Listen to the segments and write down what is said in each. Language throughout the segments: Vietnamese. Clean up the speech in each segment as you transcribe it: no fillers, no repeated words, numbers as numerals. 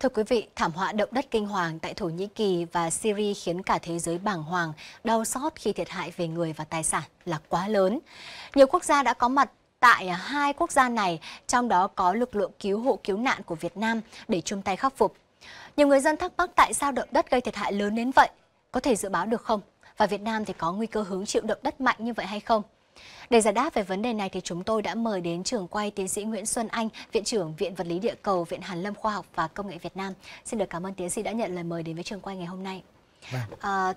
Thưa quý vị, thảm họa động đất kinh hoàng tại Thổ Nhĩ Kỳ và Syria khiến cả thế giới bàng hoàng, đau xót khi thiệt hại về người và tài sản là quá lớn. Nhiều quốc gia đã có mặt tại hai quốc gia này, trong đó có lực lượng cứu hộ cứu nạn của Việt Nam để chung tay khắc phục. Nhiều người dân thắc mắc tại sao động đất gây thiệt hại lớn đến vậy? Có thể dự báo được không? Và Việt Nam thì có nguy cơ hứng chịu động đất mạnh như vậy hay không? Để giải đáp về vấn đề này thì chúng tôi đã mời đến trưởng quay tiến sĩ Nguyễn Xuân Anh, Viện trưởng Viện Vật lý Địa cầu, Viện Hàn Lâm Khoa học và Công nghệ Việt Nam. Xin được cảm ơn tiến sĩ đã nhận lời mời đến với trường quay ngày hôm nay.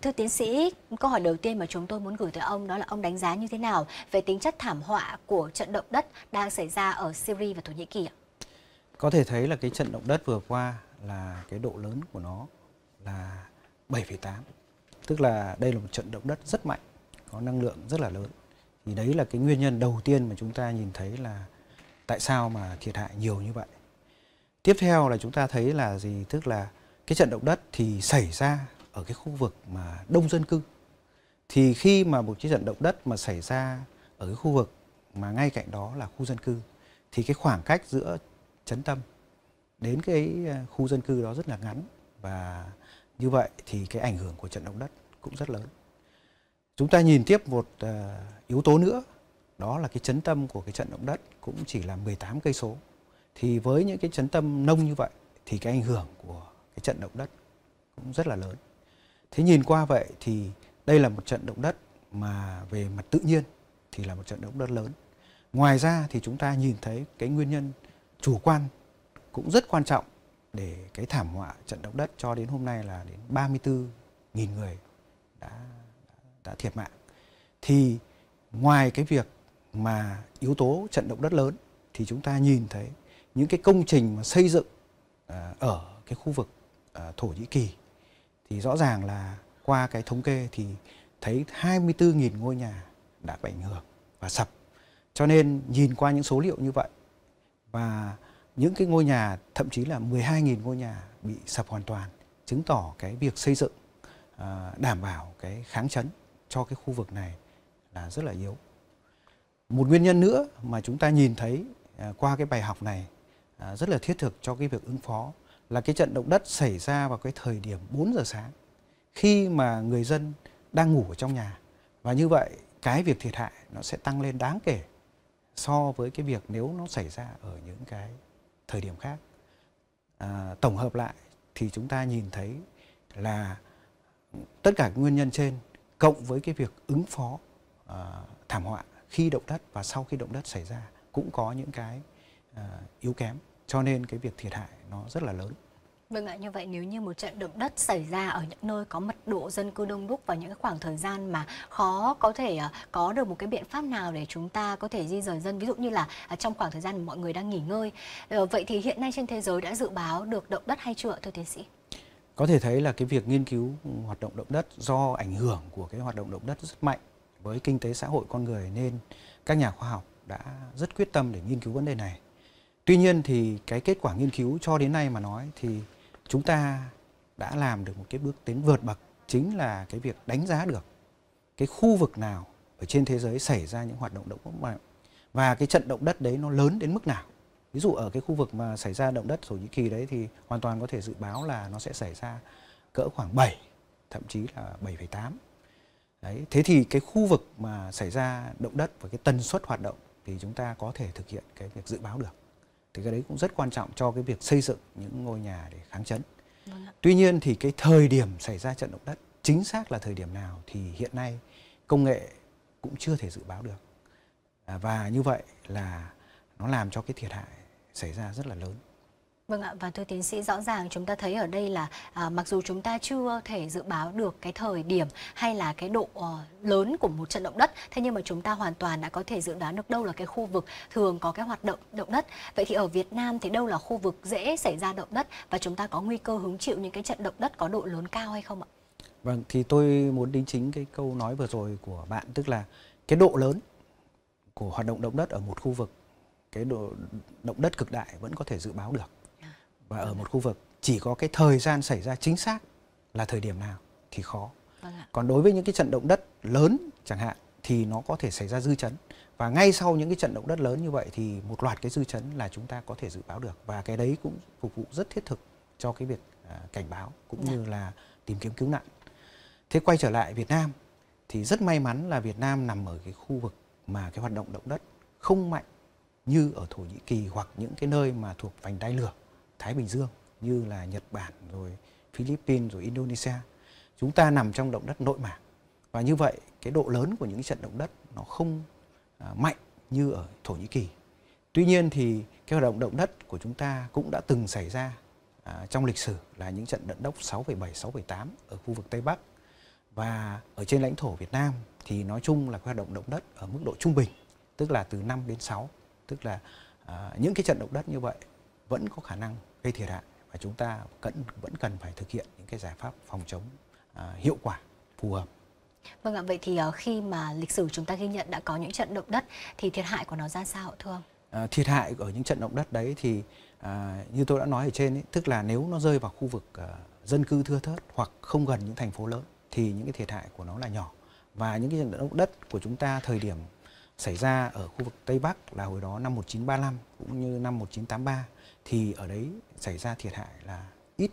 Thưa tiến sĩ, câu hỏi đầu tiên mà chúng tôi muốn gửi tới ông đó là ông đánh giá như thế nào về tính chất thảm họa của trận động đất đang xảy ra ở Syria và Thổ Nhĩ Kỳ ạ? Có thể thấy là cái trận động đất vừa qua là cái độ lớn của nó là 7,8. Tức là đây là một trận động đất rất mạnh, có năng lượng rất là lớn. Thì đấy là cái nguyên nhân đầu tiên mà chúng ta nhìn thấy là tại sao mà thiệt hại nhiều như vậy. Tiếp theo là chúng ta thấy là gì? Tức là cái trận động đất thì xảy ra ở cái khu vực mà đông dân cư. Thì khi mà một cái trận động đất mà xảy ra ở cái khu vực mà ngay cạnh đó là khu dân cư, thì cái khoảng cách giữa chấn tâm đến cái khu dân cư đó rất là ngắn. Và như vậy thì cái ảnh hưởng của trận động đất cũng rất lớn. Chúng ta nhìn tiếp một yếu tố nữa, đó là cái chấn tâm của cái trận động đất cũng chỉ là 18 cây số. Thì với những cái chấn tâm nông như vậy thì cái ảnh hưởng của cái trận động đất cũng rất là lớn. Thế nhìn qua vậy thì đây là một trận động đất mà về mặt tự nhiên thì là một trận động đất lớn. Ngoài ra thì chúng ta nhìn thấy cái nguyên nhân chủ quan cũng rất quan trọng để cái thảm họa trận động đất cho đến hôm nay là đến 34.000 người đã thiệt mạng. Thì ngoài cái việc mà yếu tố trận động đất lớn thì chúng ta nhìn thấy những cái công trình mà xây dựng ở cái khu vực Thổ Nhĩ Kỳ thì rõ ràng là qua cái thống kê thì thấy 24.000 ngôi nhà đã bị ảnh hưởng và sập. Cho nên nhìn qua những số liệu như vậy và những cái ngôi nhà, thậm chí là 12.000 ngôi nhà bị sập hoàn toàn, chứng tỏ cái việc xây dựng đảm bảo cái kháng chấn cho cái khu vực này là rất là yếu. Một nguyên nhân nữa mà chúng ta nhìn thấy qua cái bài học này rất là thiết thực cho cái việc ứng phó là cái trận động đất xảy ra vào cái thời điểm 4 giờ sáng khi mà người dân đang ngủ ở trong nhà. Và như vậy cái việc thiệt hại nó sẽ tăng lên đáng kể so với cái việc nếu nó xảy ra ở những cái thời điểm khác. Tổng hợp lại thì chúng ta nhìn thấy là tất cả nguyên nhân trên cộng với cái việc ứng phó thảm họa khi động đất và sau khi động đất xảy ra cũng có những cái yếu kém, cho nên cái việc thiệt hại nó rất là lớn. Vâng ạ, như vậy nếu như một trận động đất xảy ra ở những nơi có mật độ dân cư đông đúc và những cái khoảng thời gian mà khó có thể có được một cái biện pháp nào để chúng ta có thể di dời dân, ví dụ như là trong khoảng thời gian mà mọi người đang nghỉ ngơi, vậy thì hiện nay trên thế giới đã dự báo được động đất hay chưa thưa tiến sĩ? Có thể thấy là cái việc nghiên cứu hoạt động động đất do ảnh hưởng của cái hoạt động động đất rất mạnh với kinh tế xã hội con người nên các nhà khoa học đã rất quyết tâm để nghiên cứu vấn đề này. Tuy nhiên thì cái kết quả nghiên cứu cho đến nay mà nói thì chúng ta đã làm được một cái bước tiến vượt bậc, chính là cái việc đánh giá được cái khu vực nào ở trên thế giới xảy ra những hoạt động động đất mạnh và cái trận động đất đấy nó lớn đến mức nào. Ví dụ ở cái khu vực mà xảy ra động đất Thổ Nhĩ Kỳ đấy thì hoàn toàn có thể dự báo là nó sẽ xảy ra cỡ khoảng 7, thậm chí là 7,8. Đấy, thế thì cái khu vực mà xảy ra động đất và cái tần suất hoạt động thì chúng ta có thể thực hiện cái việc dự báo được. Thì cái đấy cũng rất quan trọng cho cái việc xây dựng những ngôi nhà để kháng chấn. Tuy nhiên thì cái thời điểm xảy ra trận động đất chính xác là thời điểm nào thì hiện nay công nghệ cũng chưa thể dự báo được. Và như vậy là nó làm cho cái thiệt hại xảy ra rất là lớn. Vâng ạ, và thưa tiến sĩ, rõ ràng chúng ta thấy ở đây là mặc dù chúng ta chưa thể dự báo được cái thời điểm hay là cái độ lớn của một trận động đất, thế nhưng mà chúng ta hoàn toàn đã có thể dự đoán được đâu là cái khu vực thường có cái hoạt động động đất. Vậy thì ở Việt Nam thì đâu là khu vực dễ xảy ra động đất và chúng ta có nguy cơ hứng chịu những cái trận động đất có độ lớn cao hay không ạ? Vâng, thì tôi muốn đính chính cái câu nói vừa rồi của bạn, tức là cái độ lớn của hoạt động động đất ở một khu vực, cái độ động đất cực đại vẫn có thể dự báo được. Và ở một khu vực chỉ có cái thời gian xảy ra chính xác là thời điểm nào thì khó. Còn đối với những cái trận động đất lớn chẳng hạn thì nó có thể xảy ra dư chấn. Và ngay sau những cái trận động đất lớn như vậy thì một loạt cái dư chấn là chúng ta có thể dự báo được. Và cái đấy cũng phục vụ rất thiết thực cho cái việc cảnh báo cũng như là tìm kiếm cứu nạn. Thế quay trở lại Việt Nam thì rất may mắn là Việt Nam nằm ở cái khu vực mà cái hoạt động động đất không mạnh như ở Thổ Nhĩ Kỳ hoặc những cái nơi mà thuộc vành đai lửa Thái Bình Dương như là Nhật Bản rồi Philippines rồi Indonesia. Chúng ta nằm trong động đất nội mạc và như vậy cái độ lớn của những trận động đất nó không mạnh như ở Thổ Nhĩ Kỳ. Tuy nhiên thì cái hoạt động động đất của chúng ta cũng đã từng xảy ra trong lịch sử là những trận động đất 6,7, 6,8 ở khu vực Tây Bắc. Và ở trên lãnh thổ Việt Nam thì nói chung là hoạt động động đất ở mức độ trung bình, tức là từ 5 đến 6. Tức là những cái trận động đất như vậy vẫn có khả năng gây thiệt hại và chúng ta vẫn cần phải thực hiện những cái giải pháp phòng chống hiệu quả, phù hợp. Vâng ạ, vậy thì khi mà lịch sử chúng ta ghi nhận đã có những trận động đất thì thiệt hại của nó ra sao thưa ông? Thiệt hại ở những trận động đất đấy thì như tôi đã nói ở trên ấy, tức là nếu nó rơi vào khu vực dân cư thưa thớt hoặc không gần những thành phố lớn thì những cái thiệt hại của nó là nhỏ. Và những cái trận động đất của chúng ta thời điểm xảy ra ở khu vực Tây Bắc là hồi đó năm 1935 cũng như năm 1983 thì ở đấy xảy ra thiệt hại là ít.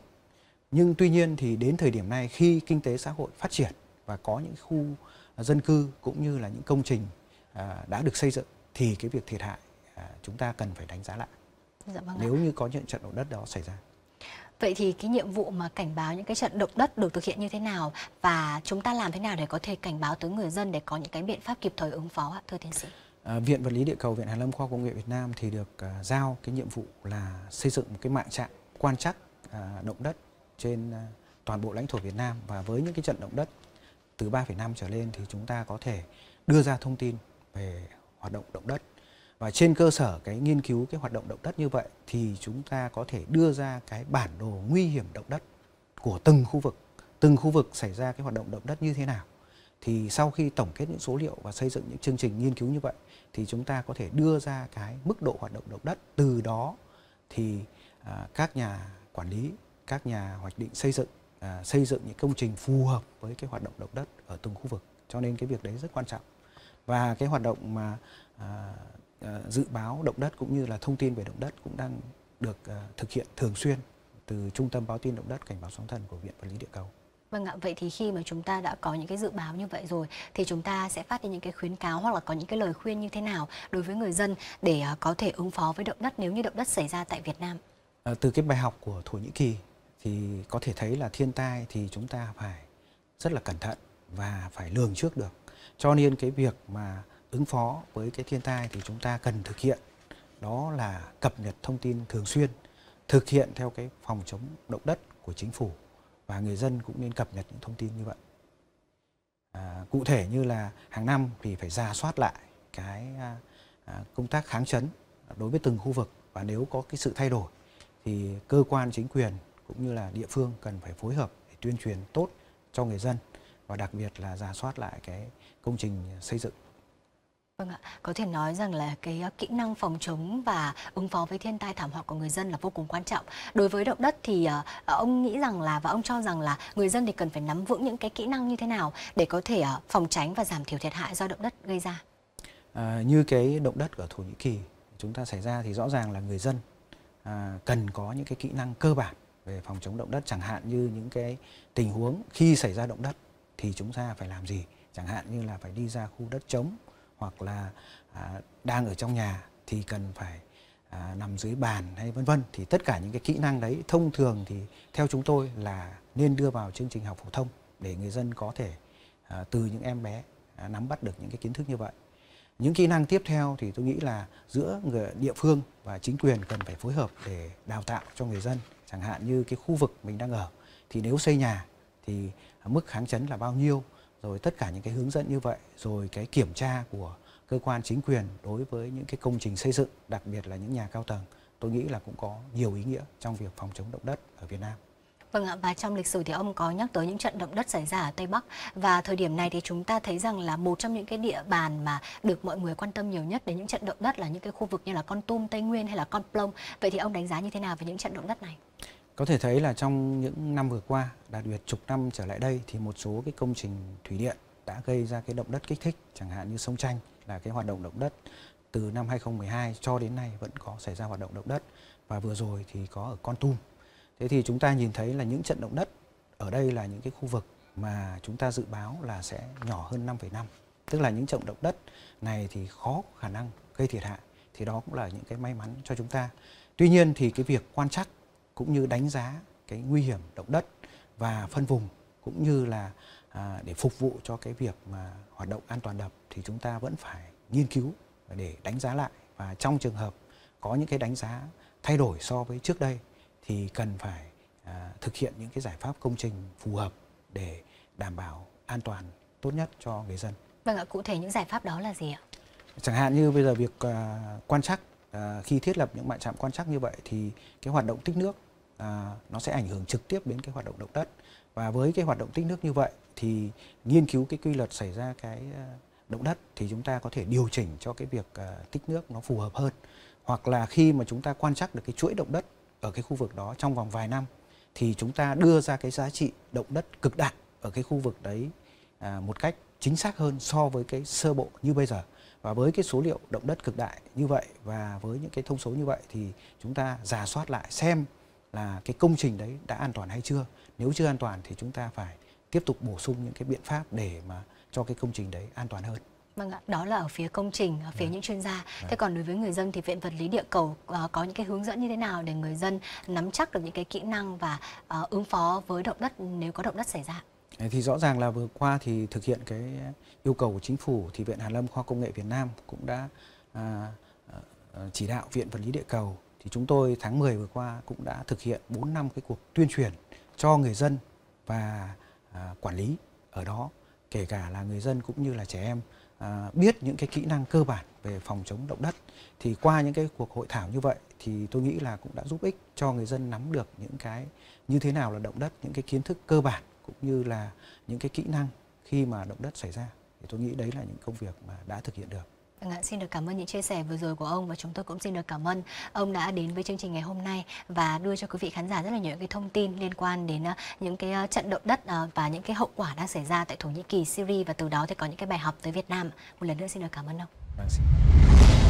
Nhưng tuy nhiên thì đến thời điểm này khi kinh tế xã hội phát triển và có những khu dân cư cũng như là những công trình đã được xây dựng thì cái việc thiệt hại chúng ta cần phải đánh giá lại. Dạ, vâng nếu như có những trận động đất đó xảy ra. Vậy thì cái nhiệm vụ mà cảnh báo những cái trận động đất được thực hiện như thế nào và chúng ta làm thế nào để có thể cảnh báo tới người dân để có những cái biện pháp kịp thời ứng phó ạ, thưa tiến sĩ? Viện Vật lý Địa cầu, Viện Hàn Lâm Khoa học và Công nghệ Việt Nam thì được giao cái nhiệm vụ là xây dựng một cái mạng trạm quan trắc động đất trên toàn bộ lãnh thổ Việt Nam, và với những cái trận động đất từ 3,5 trở lên thì chúng ta có thể đưa ra thông tin về hoạt động động đất. Và trên cơ sở cái nghiên cứu cái hoạt động động đất như vậy thì chúng ta có thể đưa ra cái bản đồ nguy hiểm động đất của từng khu vực xảy ra cái hoạt động động đất như thế nào. Thì sau khi tổng kết những số liệu và xây dựng những chương trình nghiên cứu như vậy thì chúng ta có thể đưa ra cái mức độ hoạt động động đất. Từ đó thì các nhà quản lý, các nhà hoạch định xây dựng những công trình phù hợp với cái hoạt động động đất ở từng khu vực. Cho nên cái việc đấy rất quan trọng. Và cái hoạt động mà dự báo động đất cũng như là thông tin về động đất cũng đang được thực hiện thường xuyên từ Trung tâm Báo tin Động đất Cảnh báo sóng thần của Viện Vật lý Địa cầu. Vâng ạ, vậy thì khi mà chúng ta đã có những cái dự báo như vậy rồi thì chúng ta sẽ phát đi những cái khuyến cáo hoặc là có những cái lời khuyên như thế nào đối với người dân để có thể ứng phó với động đất nếu như động đất xảy ra tại Việt Nam? Từ cái bài học của Thổ Nhĩ Kỳ thì có thể thấy là thiên tai thì chúng ta phải rất là cẩn thận và phải lường trước được. Cho nên cái việc mà ứng phó với cái thiên tai thì chúng ta cần thực hiện đó là cập nhật thông tin thường xuyên, thực hiện theo cái phòng chống động đất của chính phủ, và người dân cũng nên cập nhật những thông tin như vậy. Cụ thể như là hàng năm thì phải rà soát lại cái công tác kháng chấn đối với từng khu vực, và nếu có cái sự thay đổi thì cơ quan chính quyền cũng như là địa phương cần phải phối hợp để tuyên truyền tốt cho người dân, và đặc biệt là rà soát lại cái công trình xây dựng. Vâng ạ, có thể nói rằng là cái kỹ năng phòng chống và ứng phó với thiên tai thảm họa của người dân là vô cùng quan trọng. Đối với động đất thì ông nghĩ rằng là và ông cho rằng là người dân thì cần phải nắm vững những cái kỹ năng như thế nào để có thể phòng tránh và giảm thiểu thiệt hại do động đất gây ra? Như cái động đất ở Thổ Nhĩ Kỳ chúng ta xảy ra thì rõ ràng là người dân cần có những cái kỹ năng cơ bản về phòng chống động đất, chẳng hạn như những cái tình huống khi xảy ra động đất thì chúng ta phải làm gì, chẳng hạn như là phải đi ra khu đất trống, hoặc là đang ở trong nhà thì cần phải nằm dưới bàn hay vân vân. Thì tất cả những cái kỹ năng đấy thông thường thì theo chúng tôi là nên đưa vào chương trình học phổ thông để người dân có thể từ những em bé nắm bắt được những cái kiến thức như vậy. Những kỹ năng tiếp theo thì tôi nghĩ là giữa người địa phương và chính quyền cần phải phối hợp để đào tạo cho người dân, chẳng hạn như cái khu vực mình đang ở thì nếu xây nhà thì mức kháng chấn là bao nhiêu, rồi tất cả những cái hướng dẫn như vậy, rồi cái kiểm tra của cơ quan chính quyền đối với những cái công trình xây dựng, đặc biệt là những nhà cao tầng, tôi nghĩ là cũng có nhiều ý nghĩa trong việc phòng chống động đất ở Việt Nam. Vâng ạ, và trong lịch sử thì ông có nhắc tới những trận động đất xảy ra ở Tây Bắc, và thời điểm này thì chúng ta thấy rằng là một trong những cái địa bàn mà được mọi người quan tâm nhiều nhất đến những trận động đất là những cái khu vực như là Kon Tum, Tây Nguyên hay là Kon Plông. Vậy thì ông đánh giá như thế nào về những trận động đất này? Có thể thấy là trong những năm vừa qua, đặc biệt chục năm trở lại đây thì một số cái công trình thủy điện đã gây ra cái động đất kích thích, chẳng hạn như sông Tranh là cái hoạt động động đất từ năm 2012 cho đến nay vẫn có xảy ra hoạt động động đất, và vừa rồi thì có ở Kon Tum. Thế thì chúng ta nhìn thấy là những trận động đất ở đây là những cái khu vực mà chúng ta dự báo là sẽ nhỏ hơn 5,5. Tức là những trận động đất này thì khó có khả năng gây thiệt hại. Thì đó cũng là những cái may mắn cho chúng ta. Tuy nhiên thì cái việc quan trắc cũng như đánh giá cái nguy hiểm động đất và phân vùng cũng như là để phục vụ cho cái việc mà hoạt động an toàn đập thì chúng ta vẫn phải nghiên cứu để đánh giá lại. Và trong trường hợp có những cái đánh giá thay đổi so với trước đây thì cần phải thực hiện những cái giải pháp công trình phù hợp để đảm bảo an toàn tốt nhất cho người dân. Vâng ạ, cụ thể những giải pháp đó là gì ạ? Chẳng hạn như bây giờ việc quan trắc, khi thiết lập những mạn trạm quan trắc như vậy thì cái hoạt động tích nước nó sẽ ảnh hưởng trực tiếp đến cái hoạt động động đất. Và với cái hoạt động tích nước như vậy thì nghiên cứu cái quy luật xảy ra cái động đất thì chúng ta có thể điều chỉnh cho cái việc tích nước nó phù hợp hơn. Hoặc là khi mà chúng ta quan trắc được cái chuỗi động đất ở cái khu vực đó trong vòng vài năm thì chúng ta đưa ra cái giá trị động đất cực đại ở cái khu vực đấy một cách chính xác hơn so với cái sơ bộ như bây giờ. Và với cái số liệu động đất cực đại như vậy và với những cái thông số như vậy thì chúng ta rà soát lại xem là cái công trình đấy đã an toàn hay chưa. Nếu chưa an toàn thì chúng ta phải tiếp tục bổ sung những cái biện pháp để mà cho cái công trình đấy an toàn hơn. Vâng ạ, đó là ở phía công trình, ở phía những chuyên gia. Thế còn đối với người dân thì Viện Vật lý Địa cầu có những cái hướng dẫn như thế nào để người dân nắm chắc được những cái kỹ năng và ứng phó với động đất nếu có động đất xảy ra? Thì rõ ràng là vừa qua thì thực hiện cái yêu cầu của chính phủ thì Viện Hàn Lâm Khoa học Công nghệ Việt Nam cũng đã chỉ đạo Viện Vật lý Địa cầu. Thì chúng tôi tháng 10 vừa qua cũng đã thực hiện 4 năm cái cuộc tuyên truyền cho người dân và quản lý ở đó, kể cả là người dân cũng như là trẻ em biết những cái kỹ năng cơ bản về phòng chống động đất. Thì qua những cái cuộc hội thảo như vậy thì tôi nghĩ là cũng đã giúp ích cho người dân nắm được những cái như thế nào là động đất, những cái kiến thức cơ bản cũng như là những cái kỹ năng khi mà động đất xảy ra. Thì tôi nghĩ đấy là những công việc mà đã thực hiện được. Xin được cảm ơn những chia sẻ vừa rồi của ông, và chúng tôi cũng xin được cảm ơn ông đã đến với chương trình ngày hôm nay và đưa cho quý vị khán giả rất là nhiều cái thông tin liên quan đến những cái trận động đất và những cái hậu quả đang xảy ra tại Thổ Nhĩ Kỳ, Syria, và từ đó thì có những cái bài học tới Việt Nam. Một lần nữa xin được cảm ơn ông.